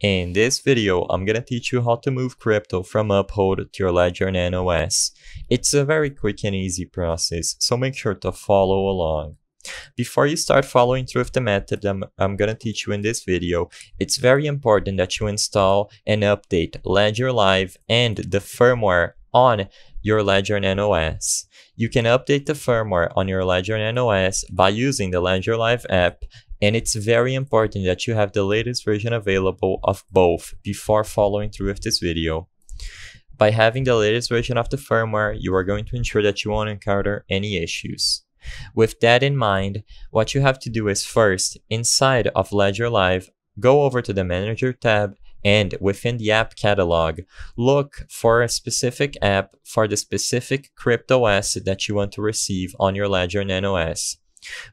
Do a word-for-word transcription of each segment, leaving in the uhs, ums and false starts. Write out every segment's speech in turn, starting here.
In this video, I'm gonna teach you how to move crypto from Uphold to your Ledger Nano S. It's a very quick and easy process, so make sure to follow along. Before you start following through with the method I'm, I'm gonna teach you in this video, it's very important that you install and update Ledger Live and the firmware on your Ledger Nano S. You can update the firmware on your Ledger Nano S by using the Ledger Live app, and it's very important that you have the latest version available of both before following through with this video. By having the latest version of the firmware, you are going to ensure that you won't encounter any issues. With that in mind, what you have to do is first, inside of Ledger Live, go over to the Manager tab and within the app catalog, look for a specific app for the specific crypto asset that you want to receive on your Ledger Nano S.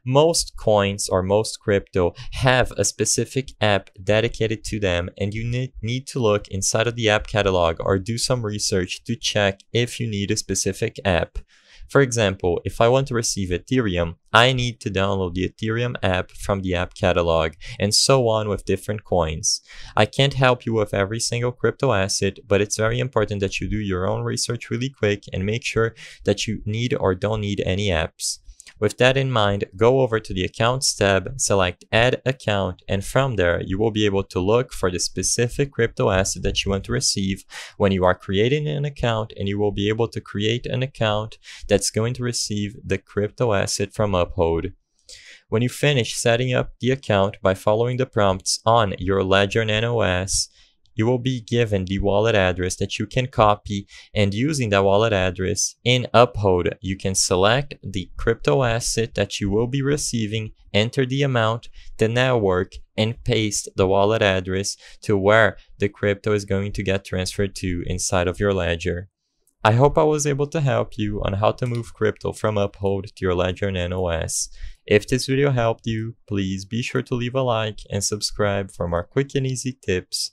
Most coins or most crypto have a specific app dedicated to them, and you ne- need to look inside of the app catalog or do some research to check if you need a specific app. For example, if I want to receive Ethereum, I need to download the Ethereum app from the app catalog, and so on with different coins. I can't help you with every single crypto asset, but it's very important that you do your own research really quick and make sure that you need or don't need any apps. With that in mind, go over to the Accounts tab, select Add Account, and from there you will be able to look for the specific crypto asset that you want to receive when you are creating an account, and you will be able to create an account that's going to receive the crypto asset from Uphold. When you finish setting up the account by following the prompts on your Ledger Nano S, you will be given the wallet address that you can copy, and using that wallet address in Uphold, you can select the crypto asset that you will be receiving, enter the amount, the network, and paste the wallet address to where the crypto is going to get transferred to inside of your ledger. I hope I was able to help you on how to move crypto from Uphold to your Ledger Nano S. If this video helped you, please be sure to leave a like and subscribe for more quick and easy tips.